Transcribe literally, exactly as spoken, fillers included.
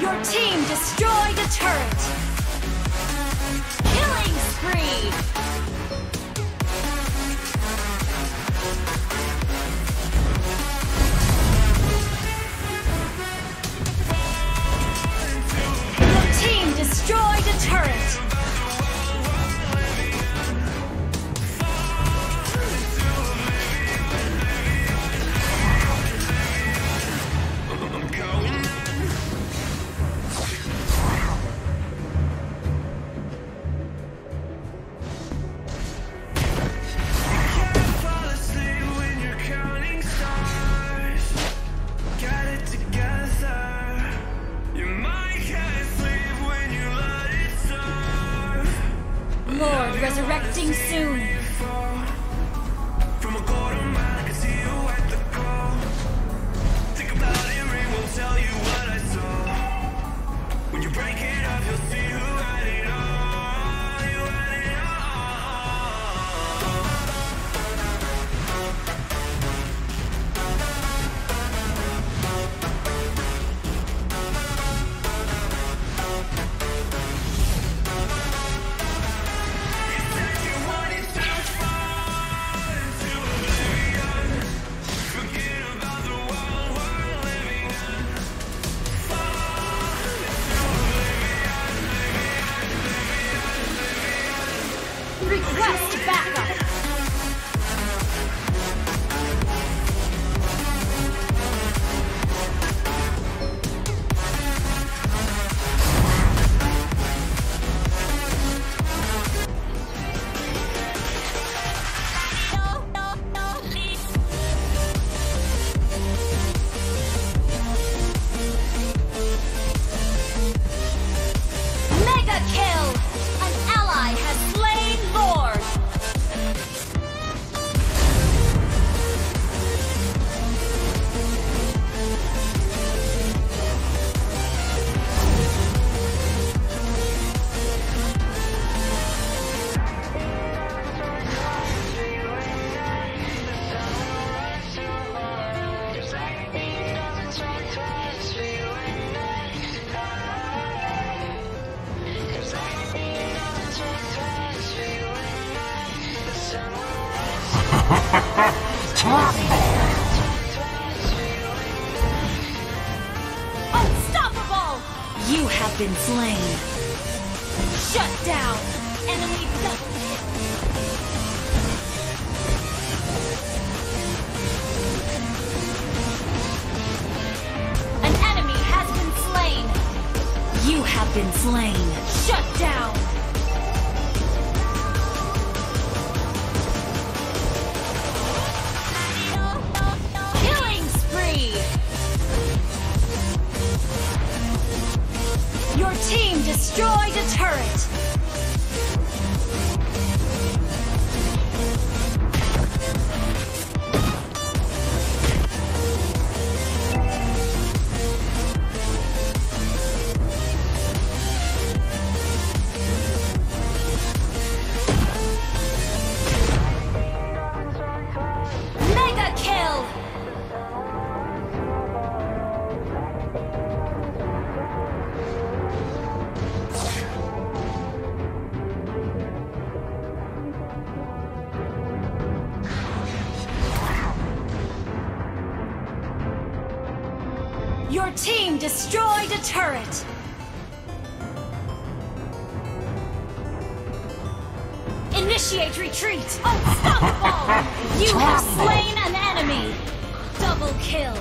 Your team destroyed a turret! Killing spree! Your team destroyed a turret! Resurrecting soon. From a quarter mile, I can see you at the call. Think about it, Ring will tell you what I saw. When you break it up, you'll see who had it all. You had it request backup! Unstoppable! You have been slain. Shut down! Enemy double hit! An enemy has been slain. You have been slain. Shut down! Your team destroyed a turret! Your team destroyed a turret! Initiate retreat! Unstoppable! You have slain an enemy! Double kill!